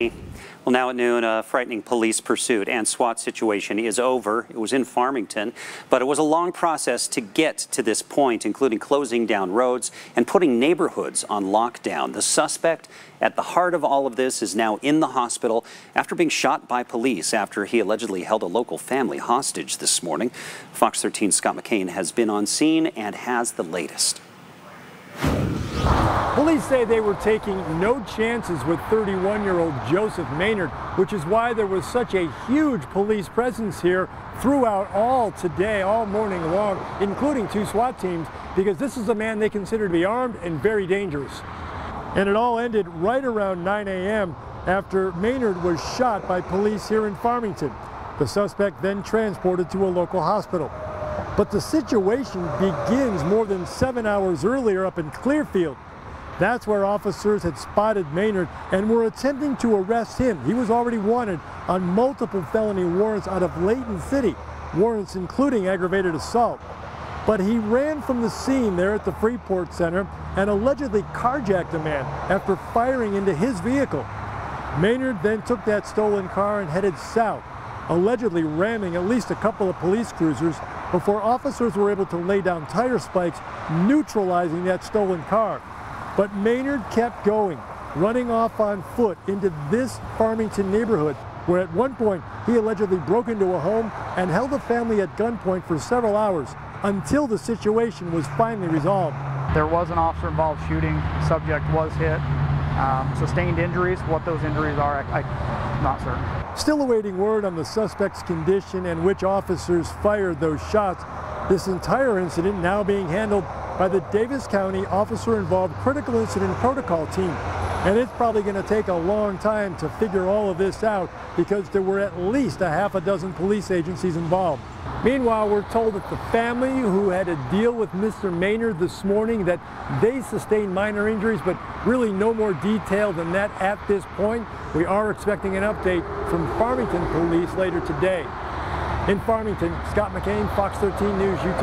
Well, now at noon, a frightening police pursuit and SWAT situation is over. It was in Farmington, but it was a long process to get to this point, including closing down roads and putting neighborhoods on lockdown. The suspect at the heart of all of this is now in the hospital after being shot by police after he allegedly held a local family hostage this morning. Fox 13's Scott McCain has been on scene and has the latest. Police say they were taking no chances with 31-year-old Joseph Manhard, which is why there was such a huge police presence here throughout all today, all morning long, including two SWAT teams, because this is a man they consider to be armed and very dangerous. And it all ended right around 9 a.m. after Manhard was shot by police here in Farmington. The suspect then transported to a local hospital. But the situation begins more than 7 hours earlier up in Clearfield. That's where officers had spotted Manhard and were attempting to arrest him. He was already wanted on multiple felony warrants out of Layton City, warrants including aggravated assault. But he ran from the scene there at the Freeport Center and allegedly carjacked a man after firing into his vehicle. Manhard then took that stolen car and headed south, allegedly ramming at least a couple of police cruisers before officers were able to lay down tire spikes, neutralizing that stolen car. But Manhard kept going, running off on foot into this Farmington neighborhood, where at one point he allegedly broke into a home and held a family at gunpoint for several hours until the situation was finally resolved. There was an officer-involved shooting. The subject was hit, sustained injuries. What those injuries are, I'm not certain. Still awaiting word on the suspect's condition and which officers fired those shots. This entire incident now being handled by the Davis County Officer Involved Critical Incident Protocol Team. And it's probably going to take a long time to figure all of this out because there were at least a half a dozen police agencies involved. Meanwhile, we're told that the family who had a deal with Mr. Manhard this morning, that they sustained minor injuries, but really no more detail than that at this point. We are expecting an update from Farmington police later today. In Farmington, Scott McCain, Fox 13 News, Utah.